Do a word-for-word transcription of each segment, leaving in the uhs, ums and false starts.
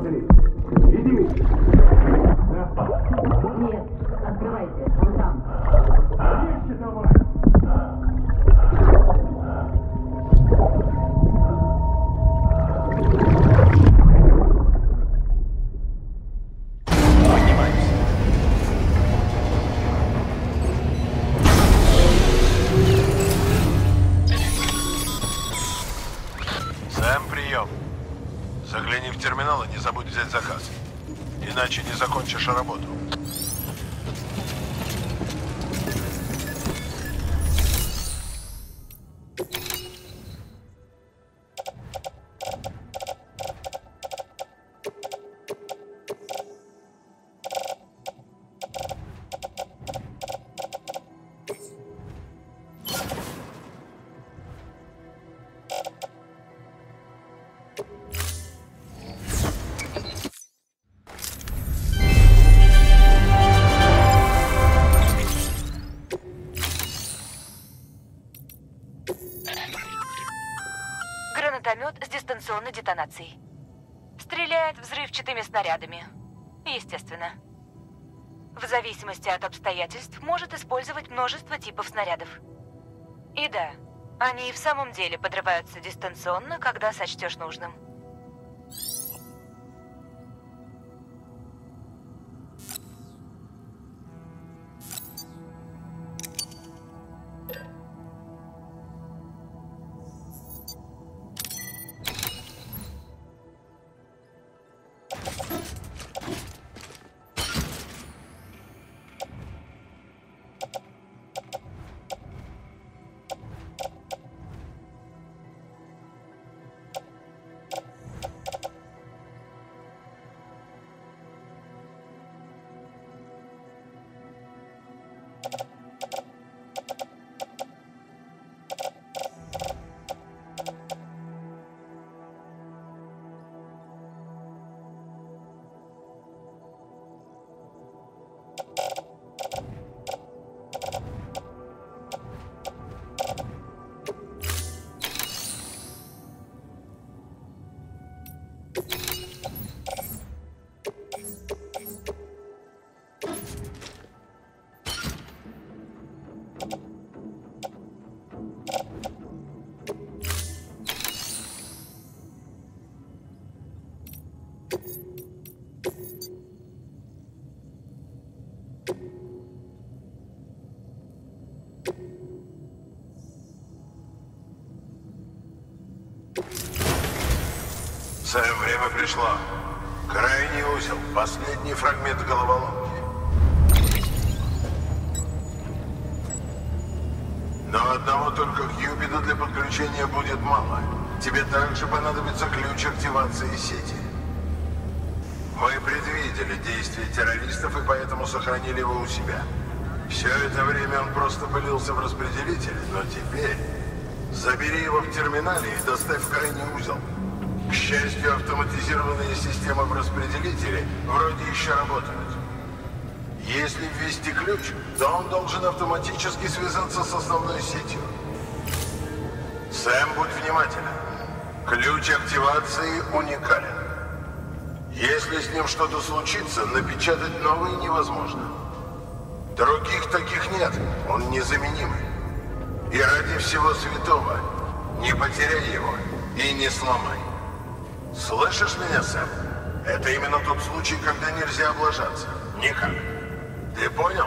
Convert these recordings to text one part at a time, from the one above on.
Матери, иди. Нет, открывайте, он там. Легче давай. Загляни в терминал и не забудь взять заказ, иначе не закончишь работу. С дистанционной детонацией. Стреляет взрывчатыми снарядами. Естественно. В зависимости от обстоятельств может использовать множество типов снарядов. И да, они и в самом деле подрываются дистанционно, когда сочтешь нужным. Самое время пришло. Крайний узел. Последний фрагмент головоломки. Но одного только Кьюпида для подключения будет мало. Тебе также понадобится ключ активации сети. Мы предвидели действия террористов и поэтому сохранили его у себя. Все это время он просто пылился в распределителе, но теперь забери его в терминале и доставь в крайний узел. К счастью, автоматизированные системы в распределителе вроде еще работают. Если ввести ключ, то он должен автоматически связаться с основной сетью. Сэм, будь внимателен. Ключ активации уникален. Если с ним что-то случится, напечатать новый невозможно. Других таких нет, он незаменимый. И ради всего святого, не потеряй его и не сломай. Слышишь меня, Сэм? Это именно тот случай, когда нельзя облажаться. Никак. Ты понял?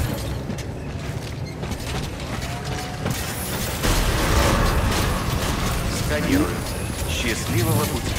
Сканируем. Счастливого пути.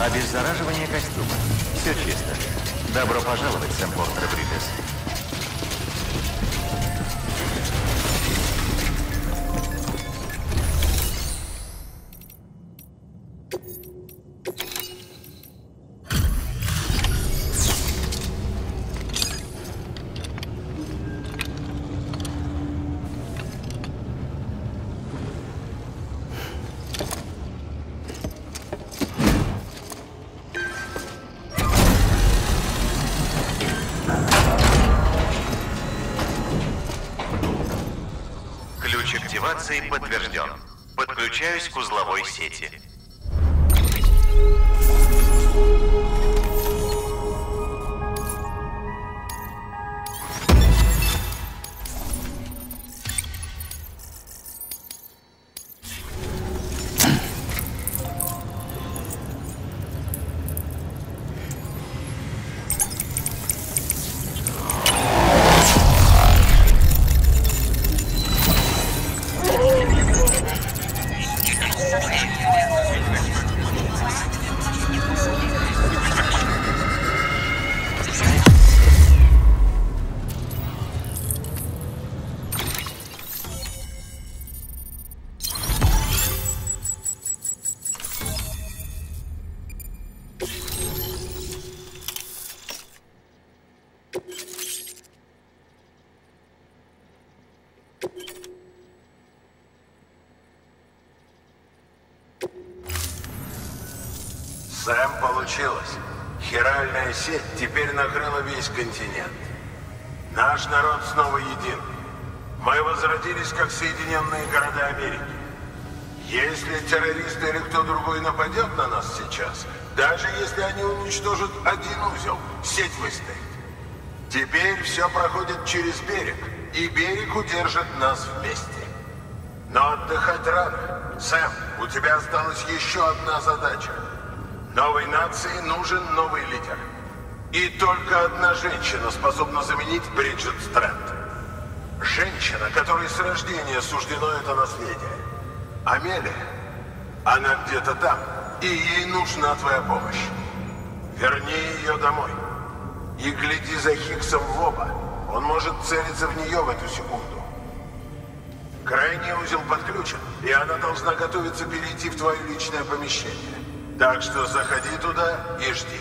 Обеззараживание костюма. Все чисто. Добро пожаловать, сэм Портер Бриджес. Подтвержден. Подключаюсь к узловой сети. Хиральная сеть теперь накрыла весь континент. Наш народ снова един. Мы возродились, как Соединенные Города Америки. Если террористы или кто другой нападет на нас сейчас, даже если они уничтожат один узел, сеть выстоит. Теперь все проходит через берег, и берег удержит нас вместе. Но отдыхать рано. Сэм, у тебя осталась еще одна задача. Новой нации нужен новый лидер. И только одна женщина способна заменить Бриджет Стрэнд. Женщина, которой с рождения суждено это наследие. Амелия, она где-то там, и ей нужна твоя помощь. Верни ее домой. И гляди за Хиггсом в оба. Он может целиться в нее в эту секунду. Крайний узел подключен, и она должна готовиться перейти в твое личное помещение. Так что заходи туда и жди.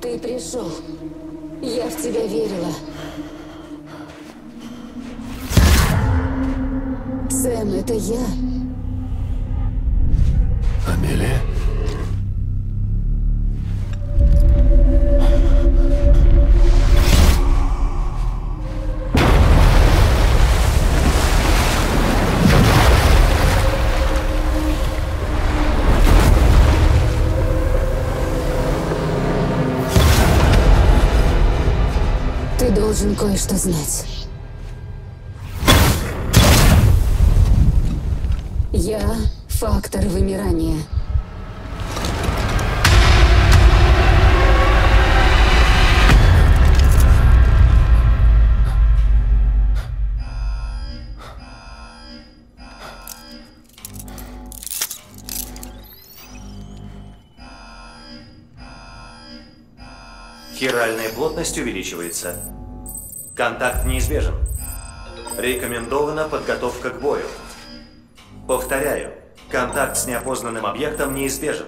Ты пришел. Я в тебя верила. Сэм, это я. Амелия? Должен кое-что знать. Я фактор вымирания. Хиральная плотность увеличивается. Контакт неизбежен. Рекомендована подготовка к бою. Повторяю, контакт с неопознанным объектом неизбежен.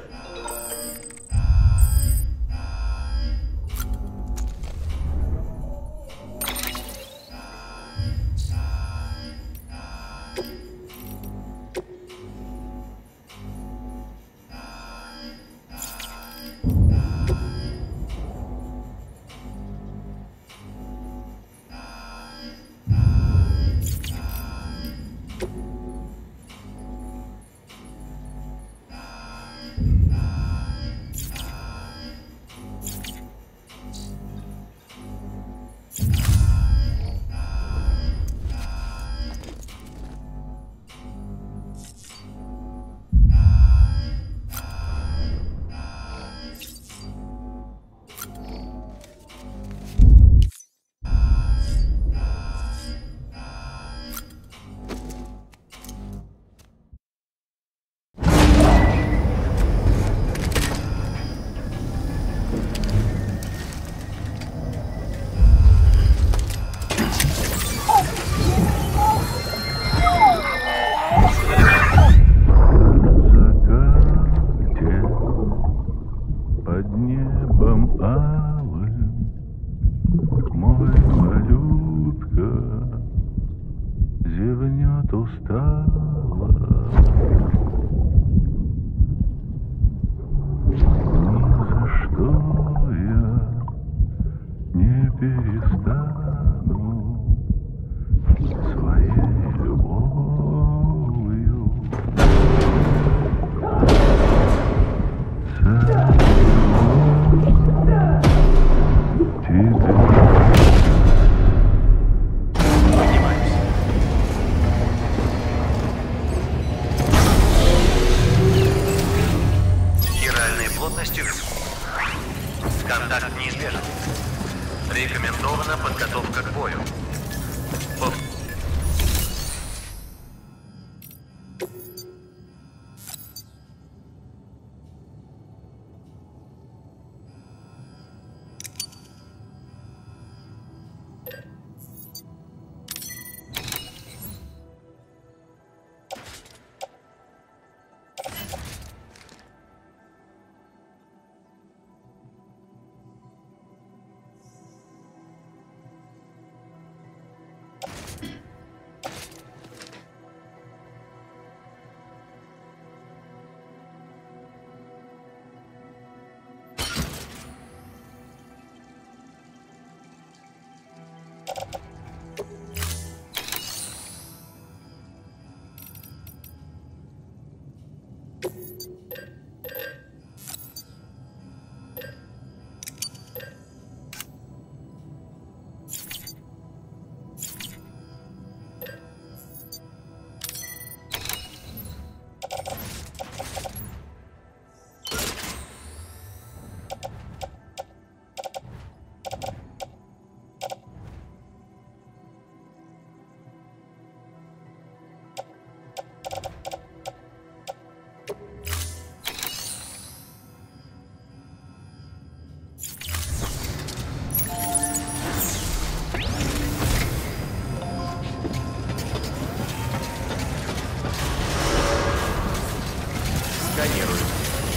планируют.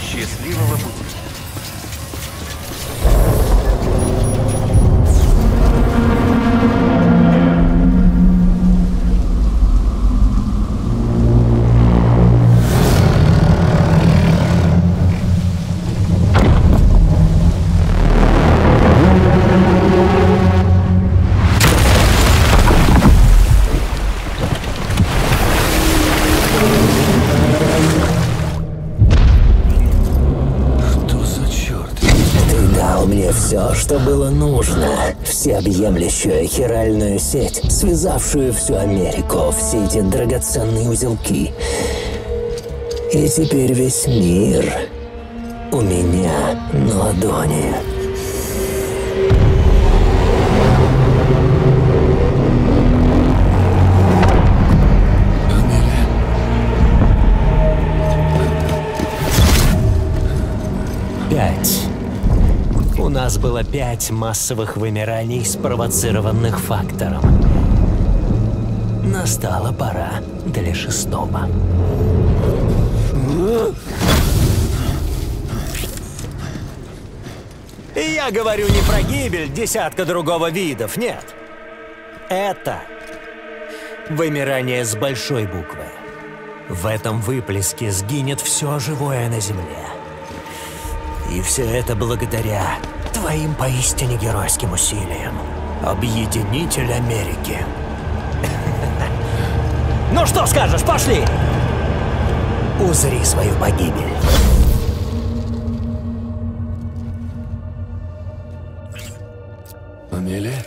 Счастливого пути. Что было нужно. Всеобъемлющую хиральную сеть, связавшую всю Америку, все эти драгоценные узелки. И теперь весь мир у меня на ладони. Пять. У нас было пять массовых вымираний, спровоцированных фактором. Настала пора для шестого. Я говорю не про гибель десятка другого видов, нет. Это вымирание с большой буквы. В этом выплеске сгинет все живое на Земле. И все это благодаря твоим поистине геройским усилиям. Объединитель Америки. Ну что скажешь, пошли! Узри свою погибель. Амелия?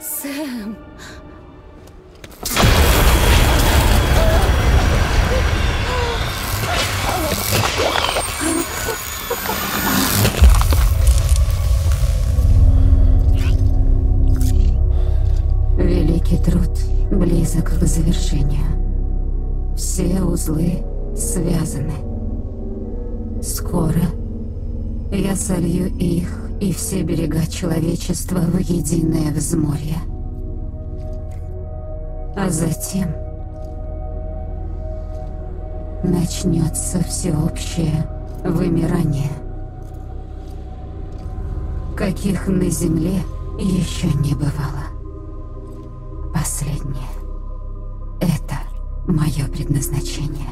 Сэм... Великий труд близок к завершению. Все узлы связаны. Скоро я солью их и все берега человечества в единое взморье. А затем начнется всеобщее вымирание, каких на Земле еще не бывало. Последнее — это мое предназначение.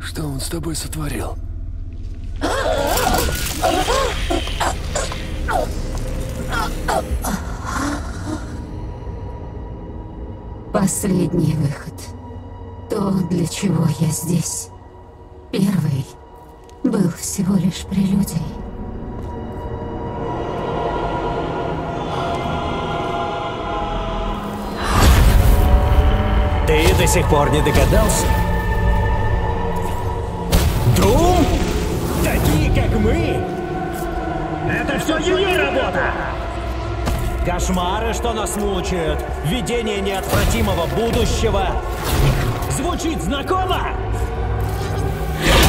Что он с тобой сотворил? Последний выход. То, для чего я здесь. Первый был всего лишь прелюдией. Ты до сих пор не догадался? Дум? Такие, как мы? Это все ее работа! Кошмары, что нас мучают, видение неотвратимого будущего. Звучит знакомо?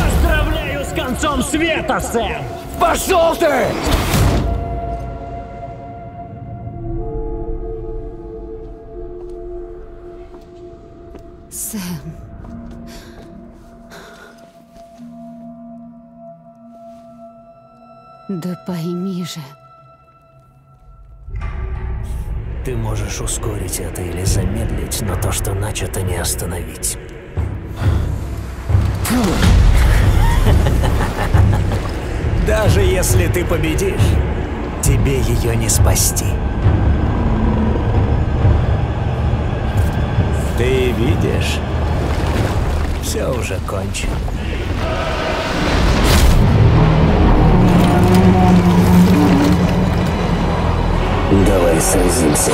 Поздравляю с концом света, Сэм! Пошел ты! Сэм... Да пойми же... Ты можешь ускорить это или замедлить, но то, что начато, не остановить. Даже если ты победишь, тебе ее не спасти. Ты видишь, все уже кончено. Давай сразимся.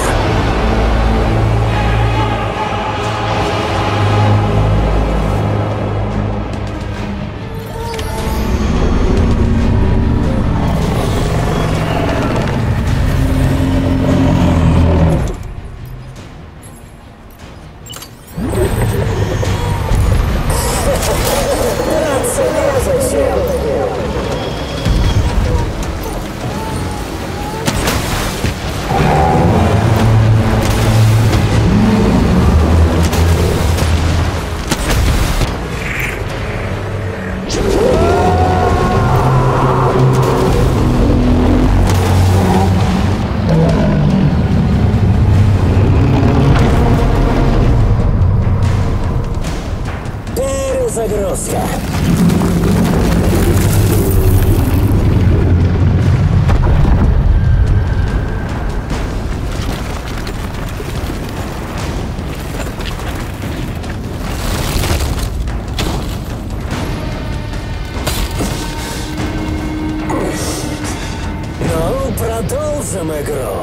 остался. Ну, продолжим игру.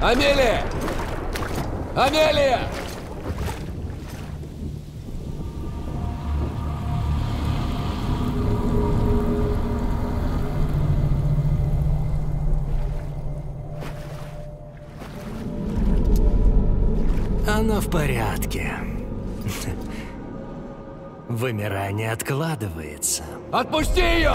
Амелия! Амелия! Она в порядке. Вымирание откладывается. Отпусти ее!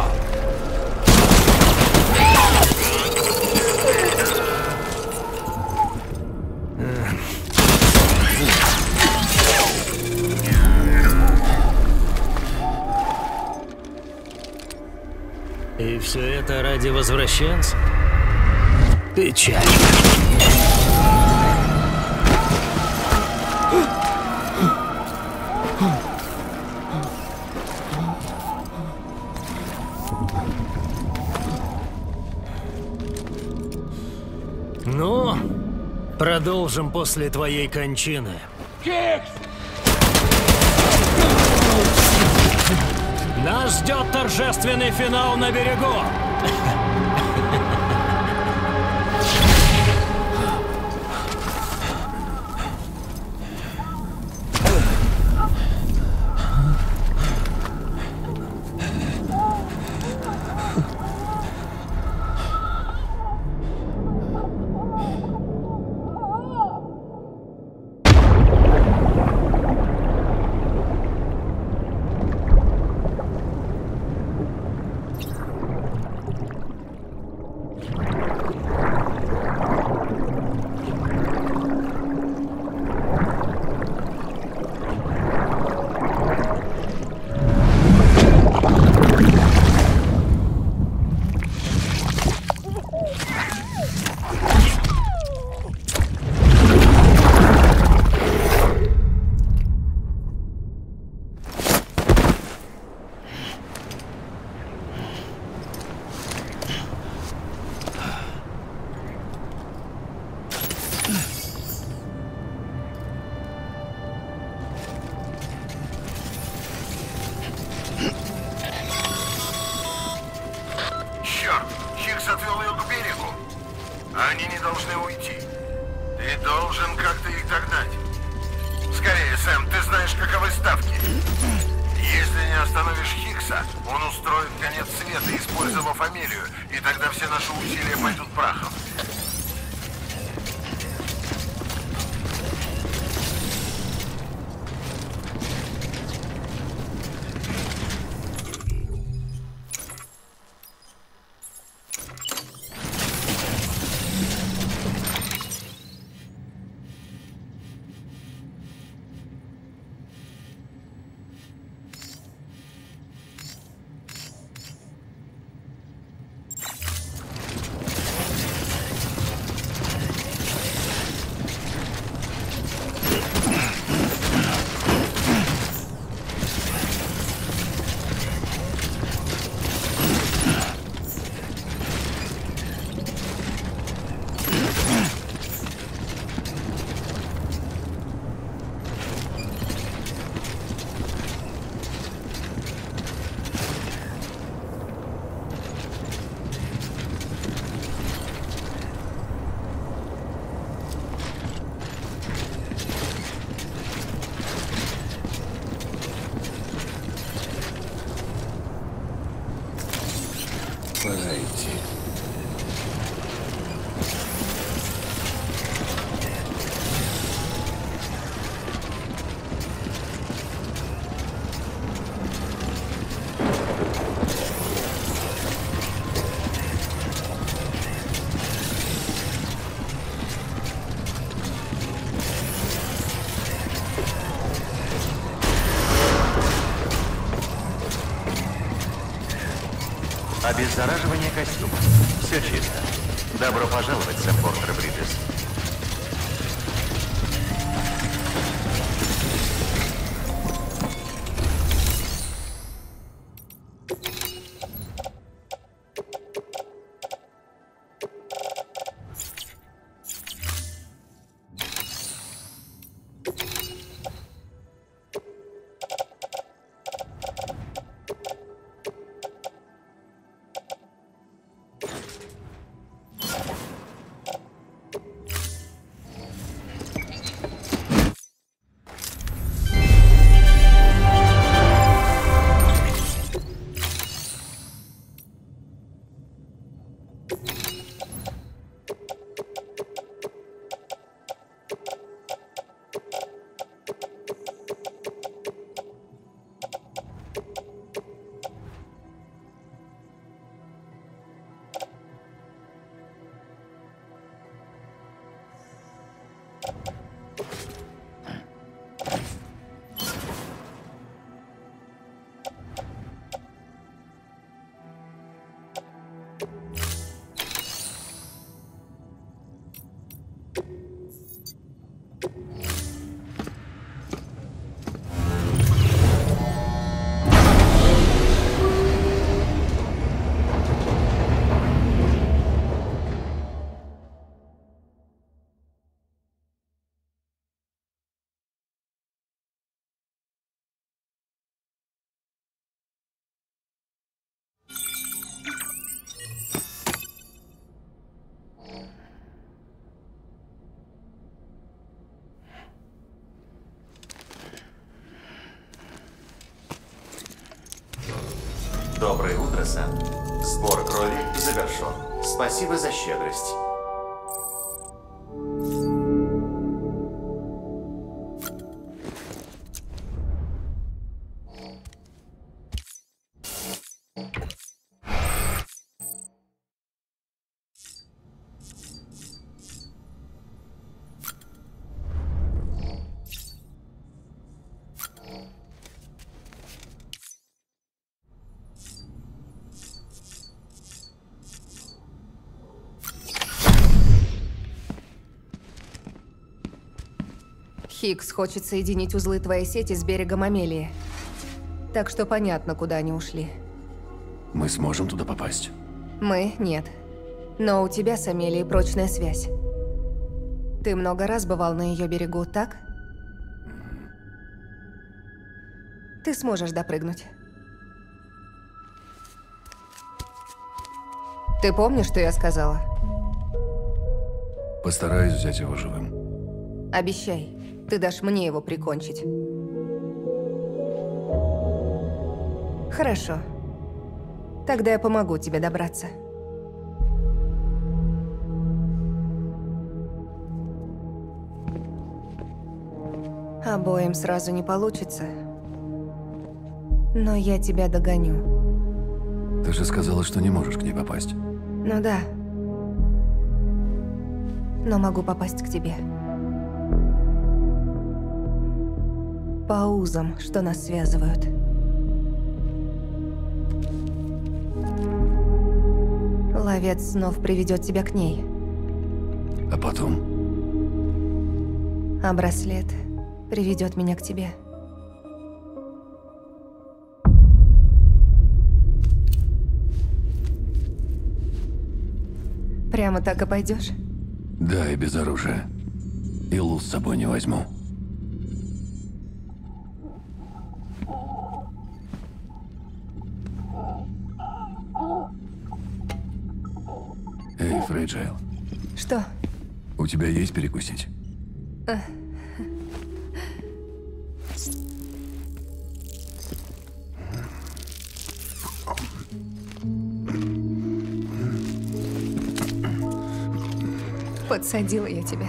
И все это ради возвращенца? Печаль. Ну, продолжим после твоей кончины. Хиггс! Нас ждет торжественный финал на берегу. Обеззараживание костюма. Все чисто. Добро пожаловать, сэр Портер Бриджес. Доброе утро, Сэм. Сбор крови завершен. Спасибо за щедрость. Хиггс хочет соединить узлы твоей сети с берегом Амелии. Так что понятно, куда они ушли. Мы сможем туда попасть? Мы? Нет. Но у тебя с Амелией прочная связь. Ты много раз бывал на ее берегу, так? Ты сможешь допрыгнуть. Ты помнишь, что я сказала? Постараюсь взять его живым. Обещай. Ты дашь мне его прикончить. Хорошо. Тогда я помогу тебе добраться. Обоим сразу не получится. Но я тебя догоню. Ты же сказала, что не можешь к ней попасть. Ну да. Но могу попасть к тебе. По узам, что нас связывают. Ловец снов приведет тебя к ней. А потом? А браслет приведет меня к тебе. Прямо так и пойдешь? Да, и без оружия. И лут с собой не возьму. Фрэджайл. Что? У тебя есть перекусить? А. Подсадила я тебя.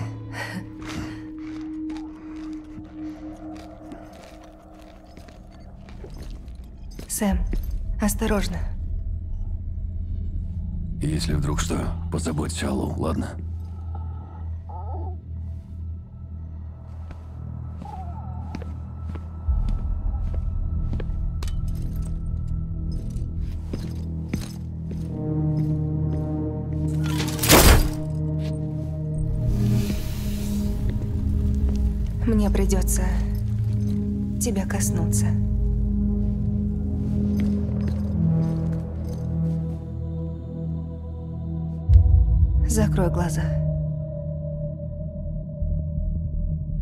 Сэм, осторожно. Если вдруг что, позаботься о Лу, ладно? Мне придется тебя коснуться. Закрой глаза.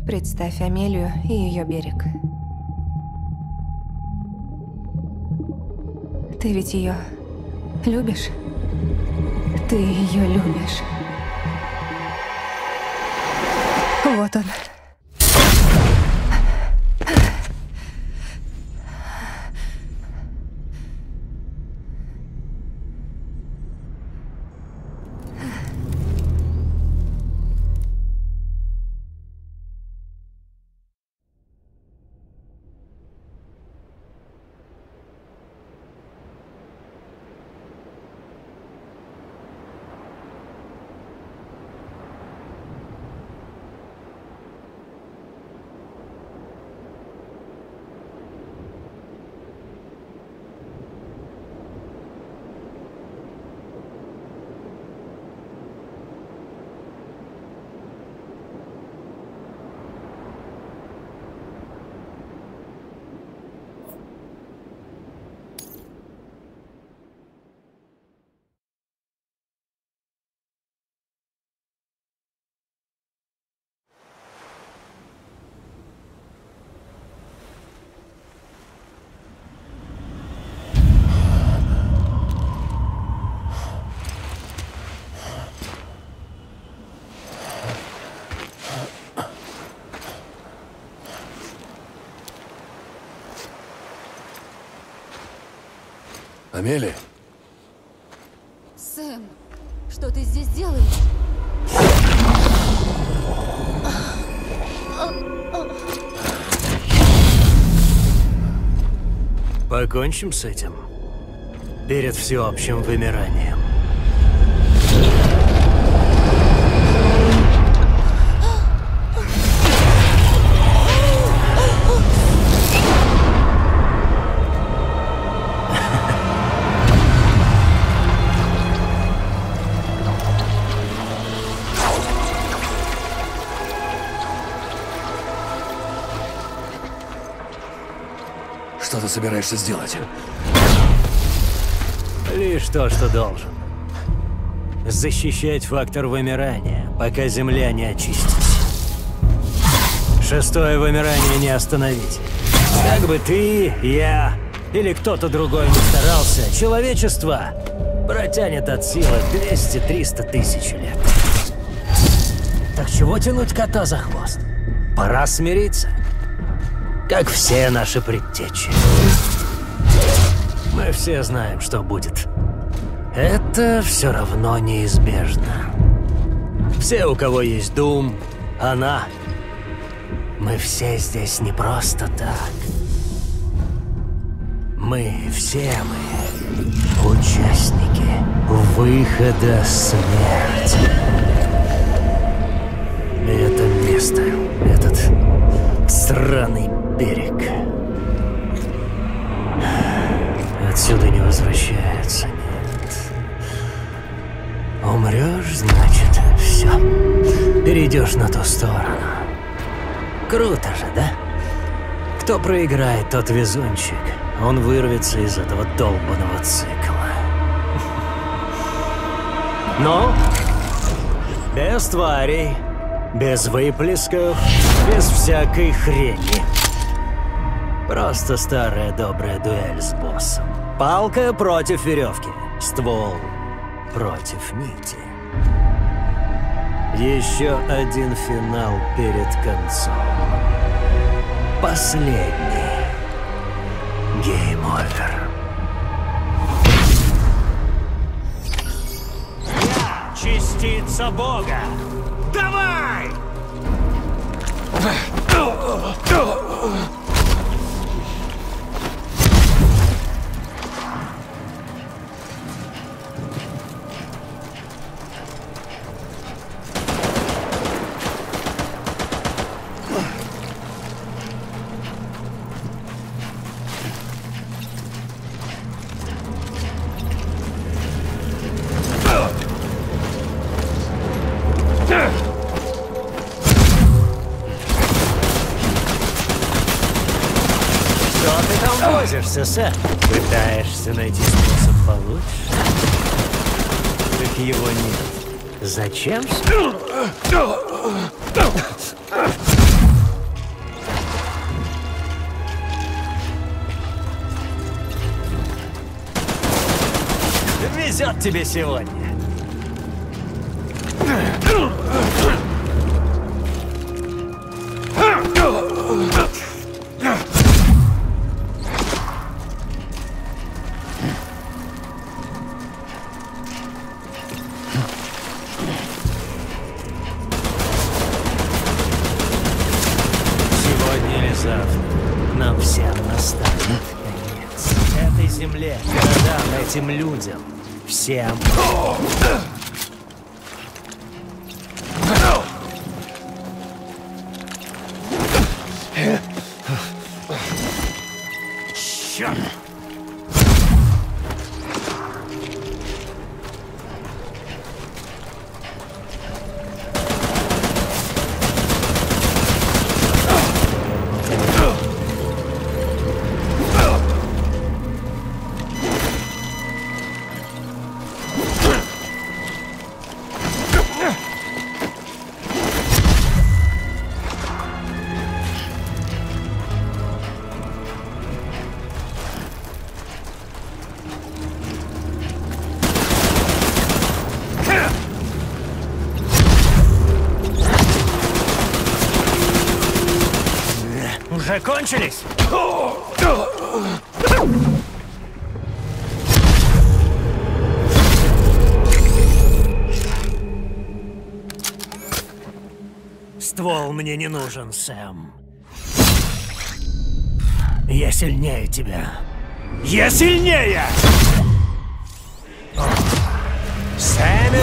Представь Амелию и ее берег. Ты ведь ее любишь? Ты ее любишь. Вот он. Амелия? Сэм, что ты здесь делаешь? Покончим с этим перед всеобщим вымиранием. Что ты собираешься сделать? Лишь то, что должен. Защищать фактор вымирания, пока земля не очистится. Шестое вымирание не остановить. Как бы ты, я или кто-то другой не старался, человечество протянет от силы двести-триста тысяч лет. Так чего тянуть кота за хвост? Пора смириться. Как все наши предтечи. Мы все знаем, что будет. Это все равно неизбежно. Все, у кого есть Дум, она. Мы все здесь не просто так. Мы все мы участники выхода смерти. Это место, этот сраный берег. Отсюда не возвращается, нет. Умрешь, значит, все. Перейдешь на ту сторону. Круто же, да? Кто проиграет, тот везунчик. Он вырвется из этого долбанного цикла. Но без тварей, без выплесков, без всякой хрени. Просто старая добрая дуэль с боссом. Палка против веревки, ствол против нити. Еще один финал перед концом. Последний гейм-овер. Я частица Бога. Давай! Сэм, пытаешься найти способ получше? Так его нет. Зачем? Везет тебе сегодня. Этим людям, всем. Черт! Закончились? ствол мне не нужен, Сэм. Я сильнее тебя. Я сильнее! Сэм!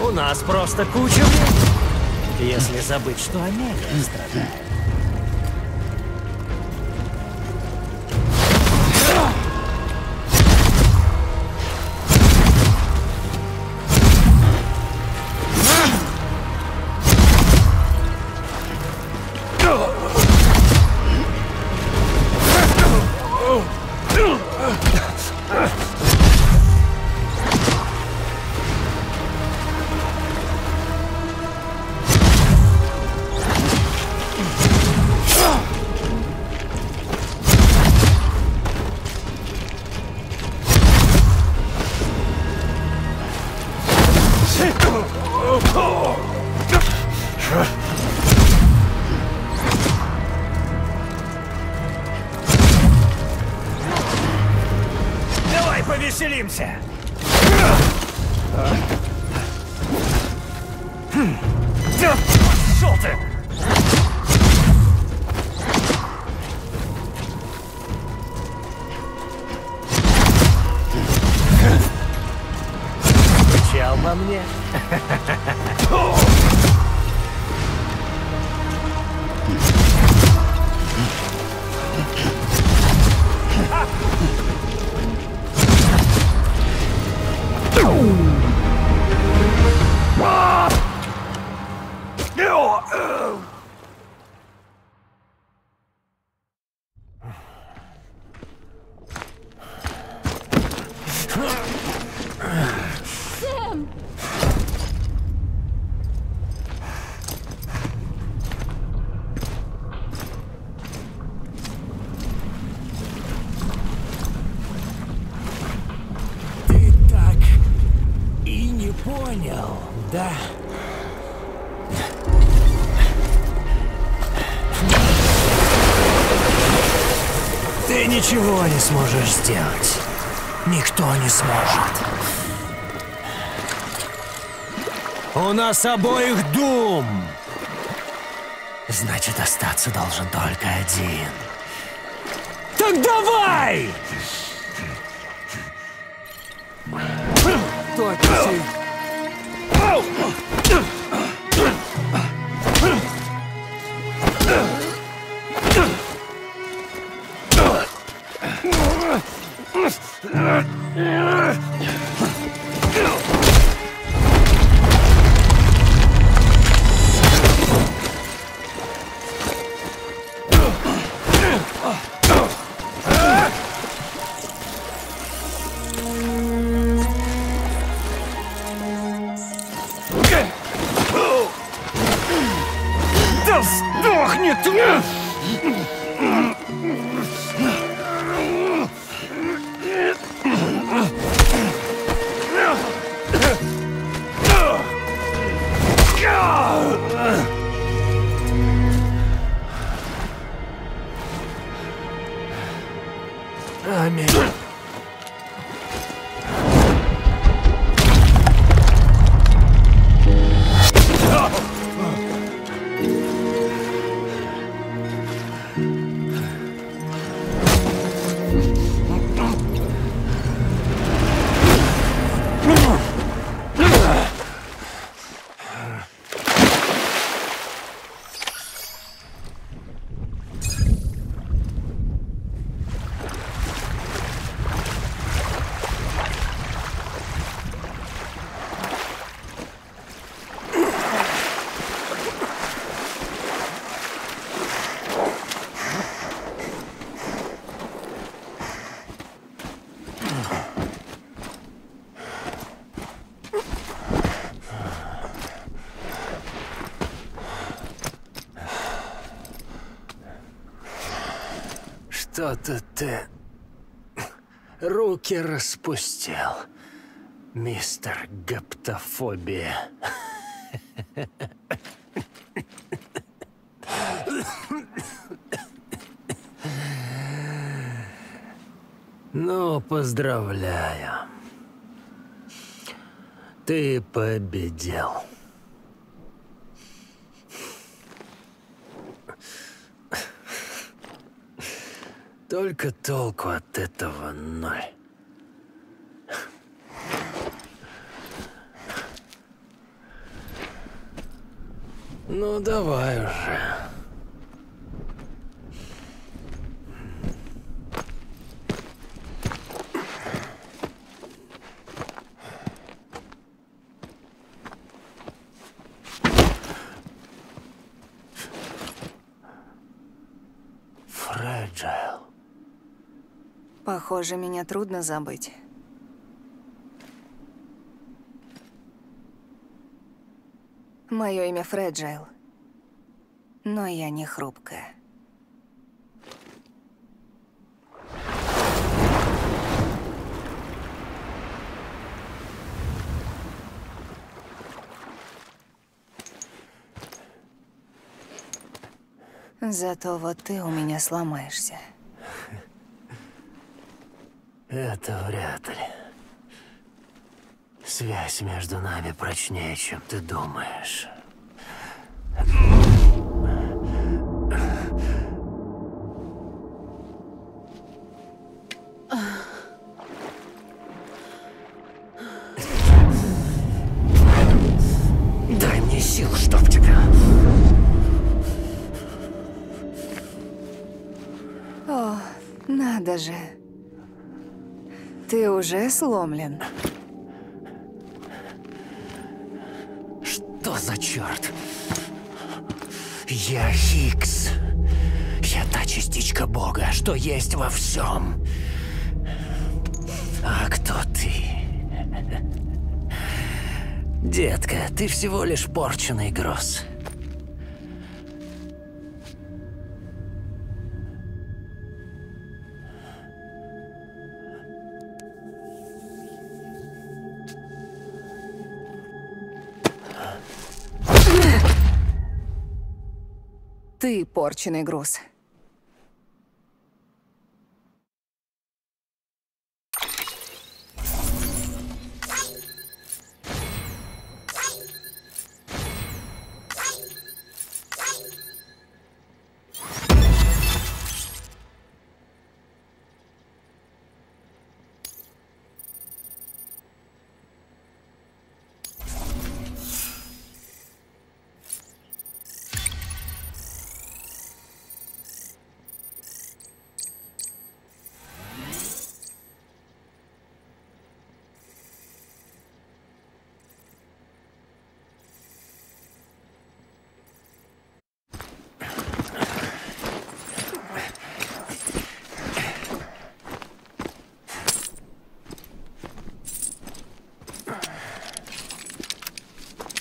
У нас просто куча времени, если забыть, что Амелия страдает. Веселимся! Да пошел ты! Скучал по мне? Ничего не сможешь сделать. Никто не сможет. У нас обоих дум. Значит, остаться должен только один. Так давай! нами. Что-то ты руки распустил, мистер Гаптофобия. Ну, поздравляю. Ты победил. Только толку от этого ноль. Ну давай уже. Фрэджайл. Похоже, меня трудно забыть. Мое имя Фрэджайл, но я не хрупкая. Зато вот ты у меня сломаешься. Это вряд ли. Связь между нами прочнее, чем ты думаешь. Дай мне сил, чтоб тебя... О, надо же. Ты уже сломлен. Что за черт? Я Хиггс. Я та частичка Бога, что есть во всем. А кто ты? Детка, ты всего лишь порченый гроз. Ты порченый груз.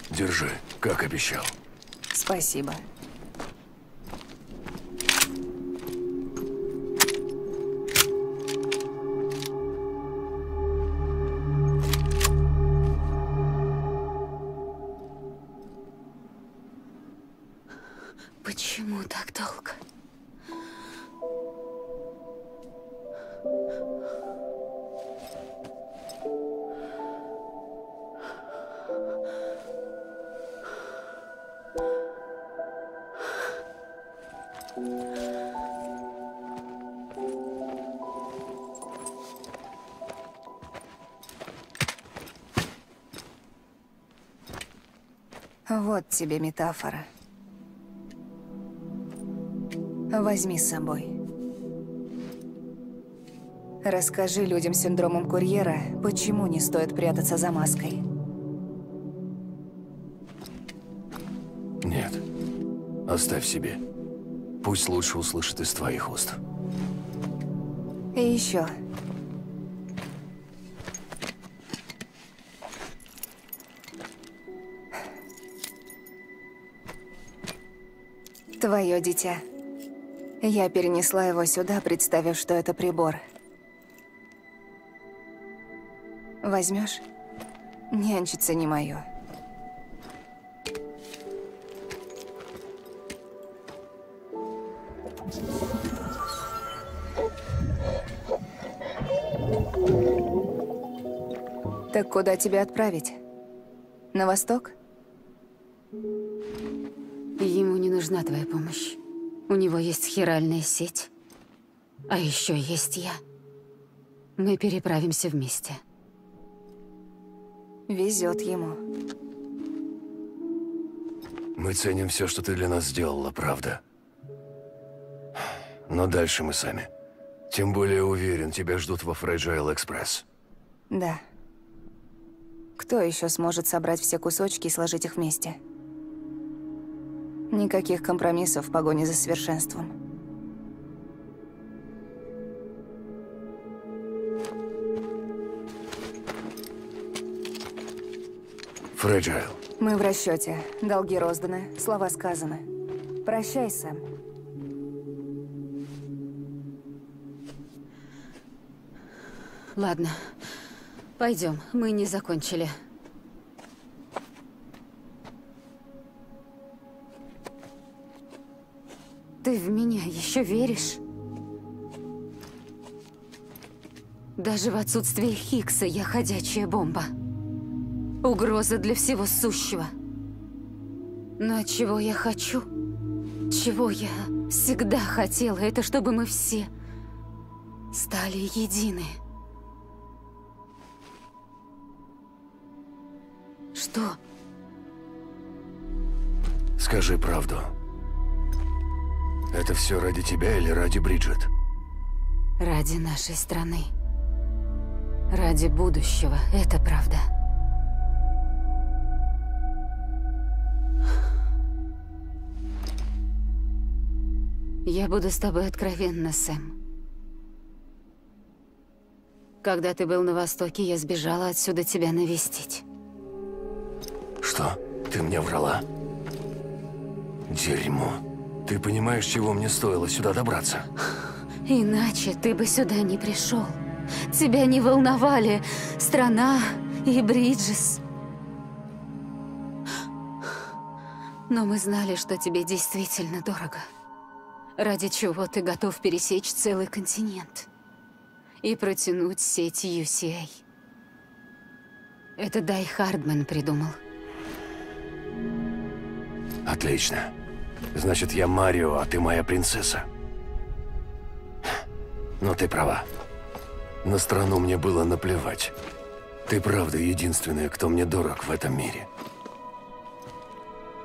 Держи, как обещал. Спасибо. Почему так долго? Вот тебе метафора. Возьми с собой. Расскажи людям с синдромом курьера, почему не стоит прятаться за маской. Нет. Оставь себе. Пусть лучше услышит из твоих уст. И еще. Твое дитя. Я перенесла его сюда, представив, что это прибор. Возьмешь? Нянчиться не мое. Так куда тебя отправить? На восток? Ему не нужна твоя помощь. У него есть хиральная сеть. А еще есть я. Мы переправимся вместе. Везет ему. Мы ценим все, что ты для нас сделала, правда. Но дальше мы сами. Тем более, уверен, тебя ждут во Фрэджайл Экспресс. Да. Кто еще сможет собрать все кусочки и сложить их вместе? Никаких компромиссов в погоне за совершенством. Фрэджайл. Мы в расчете. Долги розданы, слова сказаны. Прощай, Сэм. Ладно. Пойдем, мы не закончили. Ты в меня еще веришь? Даже в отсутствие Хиггса я ходячая бомба. Угроза для всего сущего. Но чего я хочу, чего я всегда хотела, это чтобы мы все стали едины. Что? Скажи правду. Это все ради тебя или ради Бриджет? Ради нашей страны. Ради будущего, это правда. Я буду с тобой откровенна, Сэм. Когда ты был на Востоке, я сбежала отсюда тебя навестить. Что? Ты мне врала? Дерьмо. Ты понимаешь, чего мне стоило сюда добраться? Иначе ты бы сюда не пришел. Тебя не волновали страна и Бриджес. Но мы знали, что тебе действительно дорого. Ради чего ты готов пересечь целый континент. И протянуть сеть ю си эй. Это Дайхардман придумал. Отлично. Значит, я Марио, а ты моя принцесса. Но ты права. На страну мне было наплевать. Ты правда единственная, кто мне дорог в этом мире.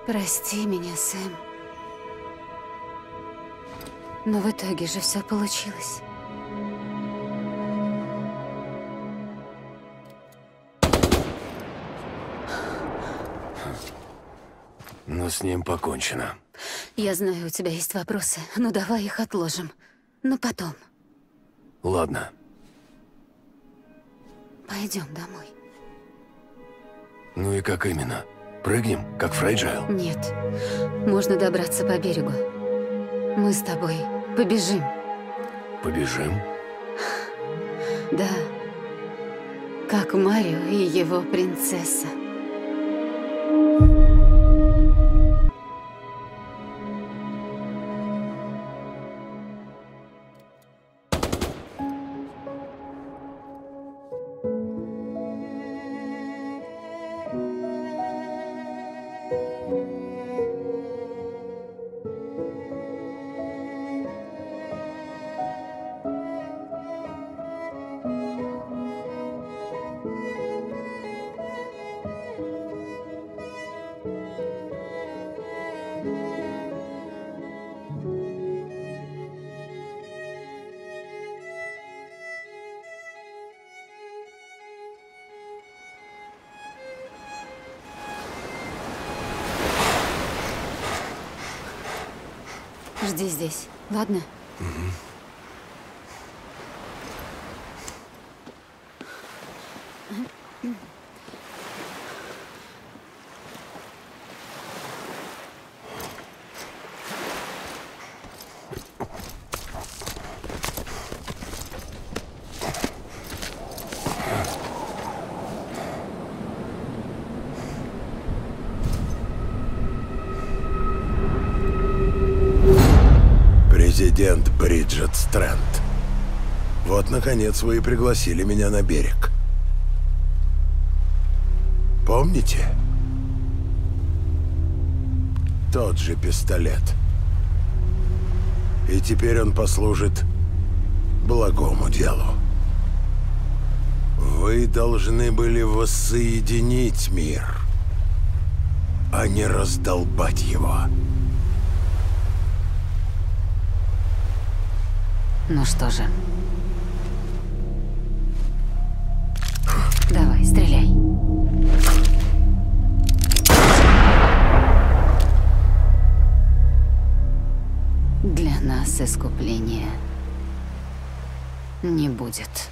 Прости меня, Сэм. Но в итоге же все получилось. Но с ним покончено. Я знаю, у тебя есть вопросы, но давай их отложим. Но потом. Ладно. Пойдем домой. Ну и как именно? Прыгнем, как Фрэджайл? Нет. Можно добраться по берегу. Мы с тобой побежим. Побежим? Да. Как Марио и его принцесса. Жди здесь, ладно? Угу. Президент Бриджет Стрэнд. Вот, наконец, вы и пригласили меня на берег. Помните? Тот же пистолет. И теперь он послужит благому делу. Вы должны были воссоединить мир, а не раздолбать его. Ну что же. Давай, стреляй. Для нас искупления не будет.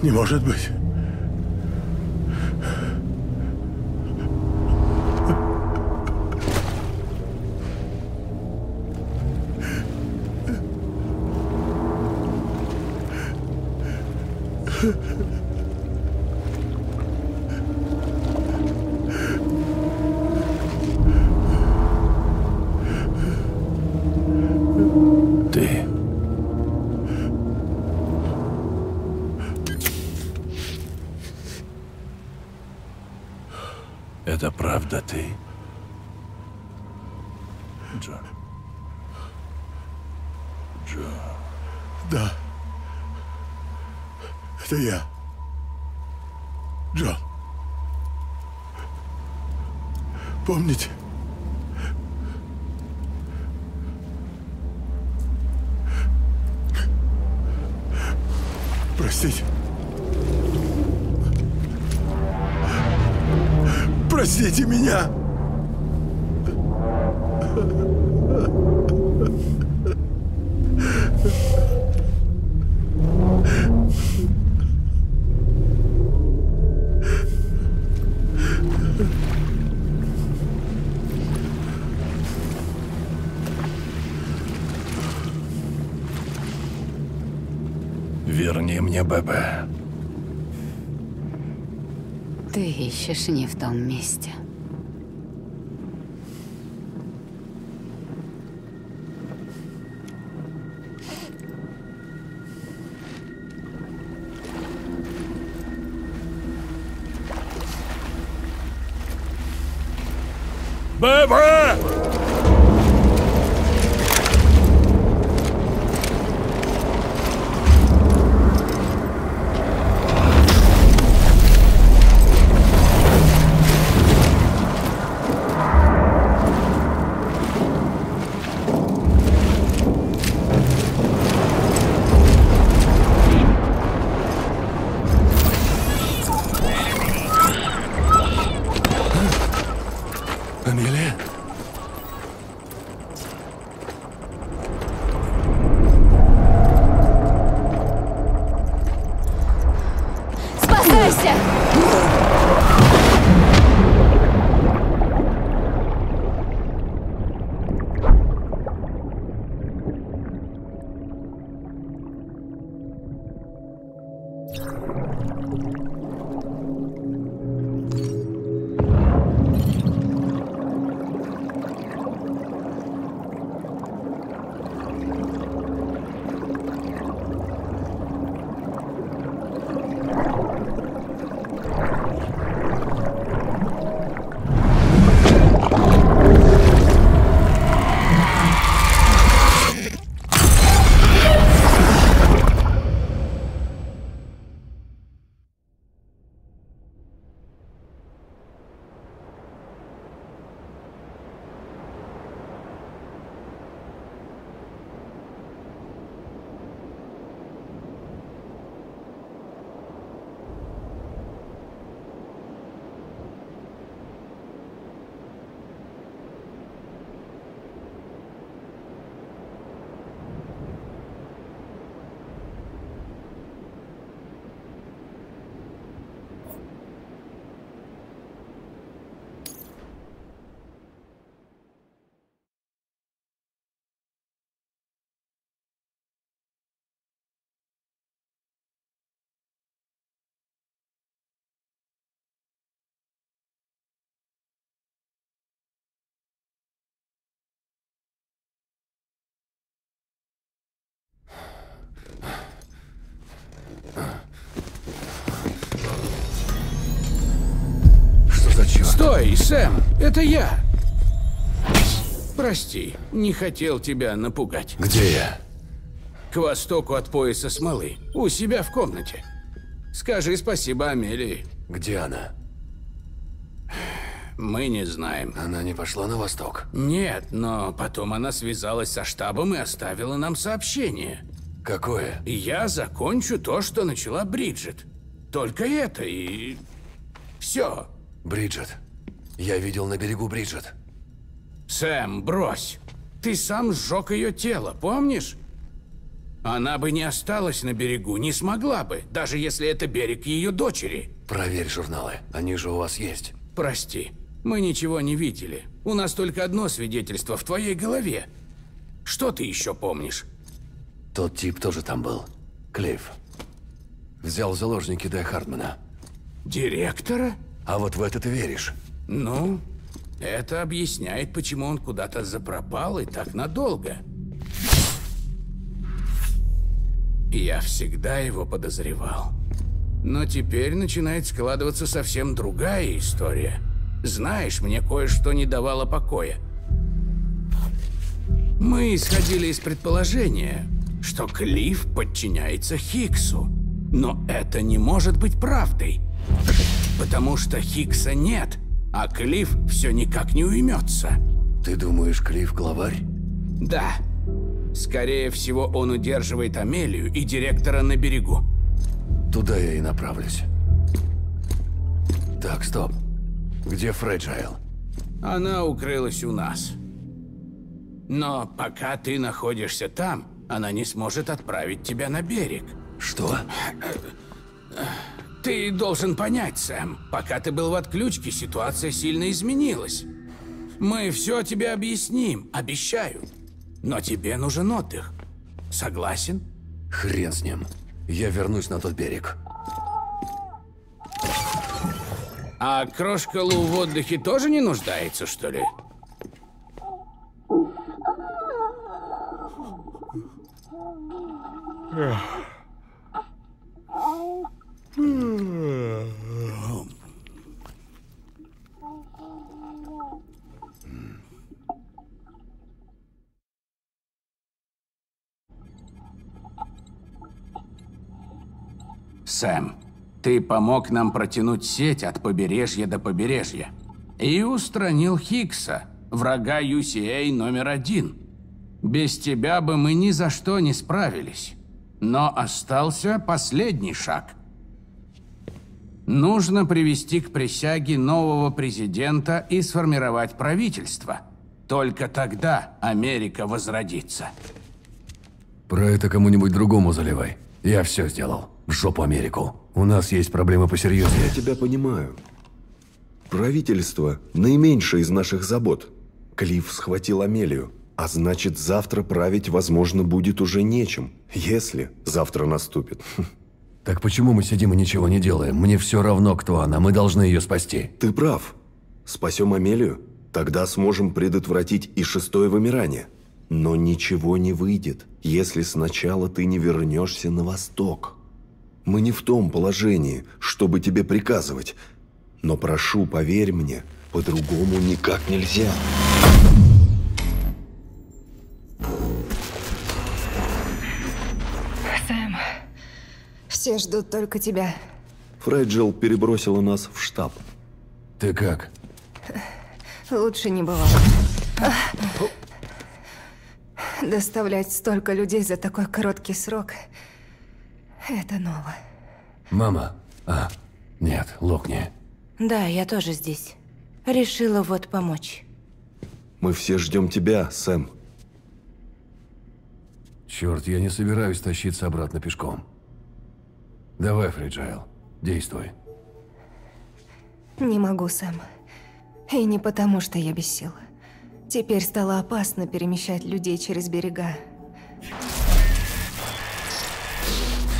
Не может быть. Это правда ты, Джон? Джон. Да. Это я, Джон. Помните? Простите. Простите меня! Верни мне Бэбэ. Ты ищешь не в том месте. Бэбэ! Амелия? Стой, Сэм, это я. Прости, не хотел тебя напугать. Где я? К востоку от пояса смолы, у себя в комнате. Скажи спасибо Амелии. Где она? Мы не знаем. Она не пошла на восток? Нет, но потом она связалась со штабом и оставила нам сообщение. Какое? Я закончу то, что начала Бриджет. Только это и... все. Бриджет. Я видел на берегу Бриджет. Сэм, брось. Ты сам сжег ее тело, помнишь? Она бы не осталась на берегу, не смогла бы, даже если это берег ее дочери. Проверь журналы, они же у вас есть. Прости. Мы ничего не видели. У нас только одно свидетельство в твоей голове. Что ты еще помнишь? Тот тип тоже там был. Клифф. Взял в заложники Дайхардмана. Директора? А вот в это ты веришь? Ну, это объясняет, почему он куда-то запропал и так надолго. Я всегда его подозревал. Но теперь начинает складываться совсем другая история. Знаешь, мне кое-что не давало покоя. Мы исходили из предположения, что Клифф подчиняется Хиггсу. Но это не может быть правдой. Потому что Хиггса нет, а Клифф все никак не уймется. Ты думаешь, Клифф главарь? Да. Скорее всего, он удерживает Амелию и директора на берегу. Туда я и направлюсь. Так, стоп. Где Фрэджайл? Она укрылась у нас. Но пока ты находишься там, она не сможет отправить тебя на берег. Что? Ты должен понять, Сэм. Пока ты был в отключке, ситуация сильно изменилась. Мы все тебе объясним, обещаю. Но тебе нужен отдых. Согласен? Хрен с ним. Я вернусь на тот берег. А крошка Лу в отдыхе тоже не нуждается, что ли? Сэм, ты помог нам протянуть сеть от побережья до побережья. И устранил Хиггса, врага ю си эй номер один. Без тебя бы мы ни за что не справились. Но остался последний шаг. Нужно привести к присяге нового президента и сформировать правительство. Только тогда Америка возродится. Про это кому-нибудь другому заливай. Я все сделал. В жопу Америку. У нас есть проблемы посерьезнее. Я тебя понимаю. Правительство – наименьшее из наших забот. Клифф схватил Амелию. А значит, завтра править, возможно, будет уже нечем. Если завтра наступит. Так почему мы сидим и ничего не делаем? Мне все равно, кто она. Мы должны ее спасти. Ты прав. Спасем Амелию? Тогда сможем предотвратить и шестое вымирание. Но ничего не выйдет, если сначала ты не вернешься на восток. Мы не в том положении, чтобы тебе приказывать. Но прошу, поверь мне, по-другому никак нельзя. Сэм, все ждут только тебя. Фрэджайл перебросила нас в штаб. Ты как? Лучше не бывало. Доставлять столько людей за такой короткий срок... Это ново. Мама. А, нет, лопни. Да, я тоже здесь. Решила вот помочь. Мы все ждем тебя, Сэм. Черт, я не собираюсь тащиться обратно пешком. Давай, Фрэджайл, действуй. Не могу, Сэм. И не потому, что я без сил. Теперь стало опасно перемещать людей через берега.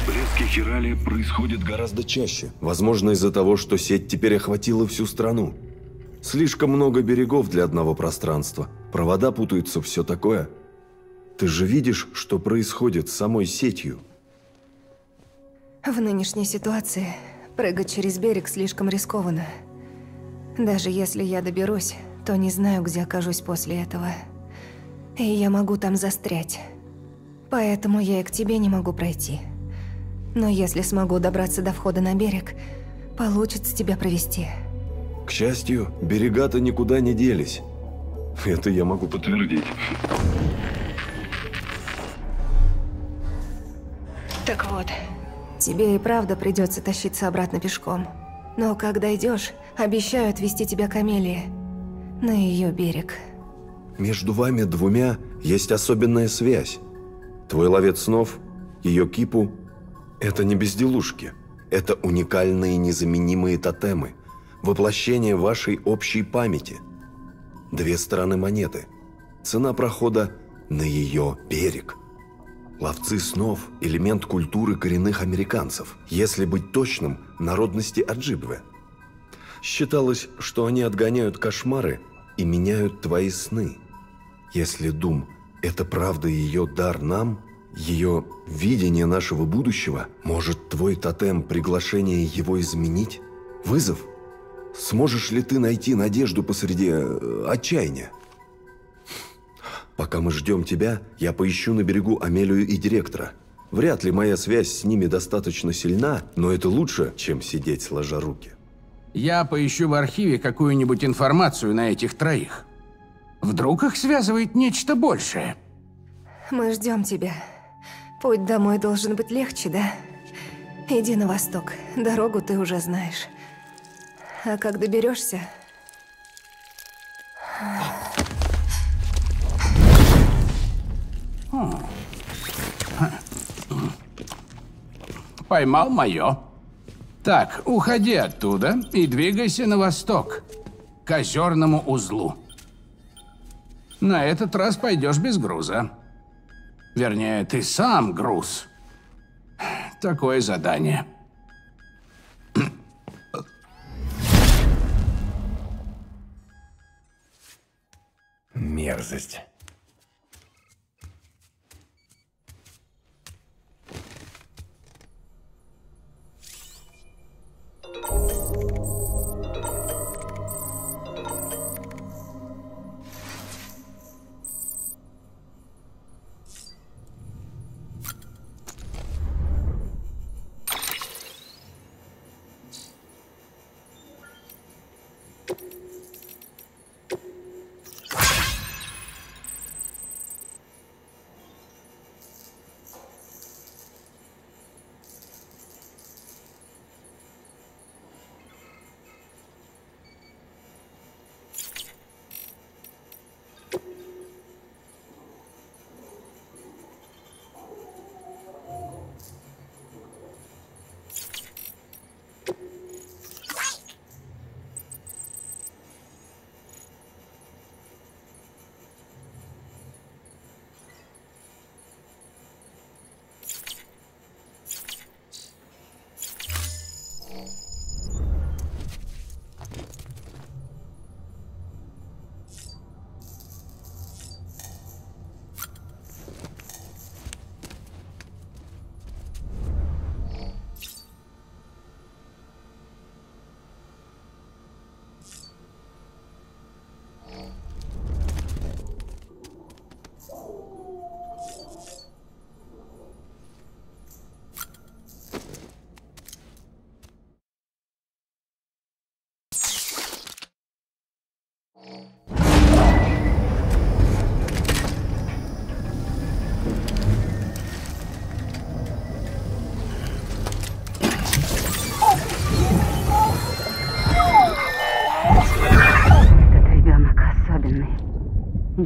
Всплески хиралия происходят гораздо чаще. Возможно, из-за того, что сеть теперь охватила всю страну. Слишком много берегов для одного пространства. Провода путаются, все такое. Ты же видишь, что происходит с самой сетью? В нынешней ситуации прыгать через берег слишком рискованно. Даже если я доберусь, то не знаю, где окажусь после этого. И я могу там застрять. Поэтому я и к тебе не могу пройти. Но если смогу добраться до входа на берег, получится тебя провести. К счастью, берега-то никуда не делись. Это я могу подтвердить. Так вот, тебе и правда придется тащиться обратно пешком. Но как дойдешь, обещаю отвезти тебя к Амелии, на ее берег. Между вами двумя есть особенная связь. Твой ловец снов, ее кипу – это не безделушки. Это уникальные незаменимые тотемы, воплощение вашей общей памяти. Две стороны монеты. Цена прохода на ее берег. Ловцы снов – элемент культуры коренных американцев, если быть точным, народности Аджибве. Считалось, что они отгоняют кошмары и меняют твои сны. Если Дум – это правда ее дар нам, ее видение нашего будущего, может твой тотем приглашение его изменить? Вызов? Сможешь ли ты найти надежду посреди отчаяния? Пока мы ждем тебя, я поищу на берегу Амелию и директора. Вряд ли моя связь с ними достаточно сильна, но это лучше, чем сидеть сложа руки. Я поищу в архиве какую-нибудь информацию на этих троих. Вдруг их связывает нечто большее. Мы ждем тебя. Путь домой должен быть легче, да? Иди на восток, дорогу ты уже знаешь. А как доберешься? Поймал мое. Так, уходи оттуда и двигайся на восток, к озерному узлу. На этот раз пойдешь без груза. Вернее, ты сам груз. Такое задание. Мерзость.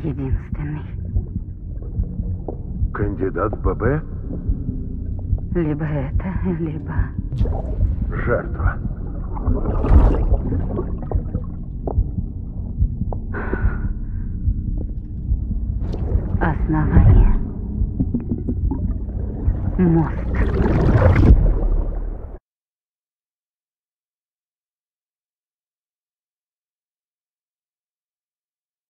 Единственный. Кандидат в ББ? Либо это, либо... Жертва. Основание. Мост.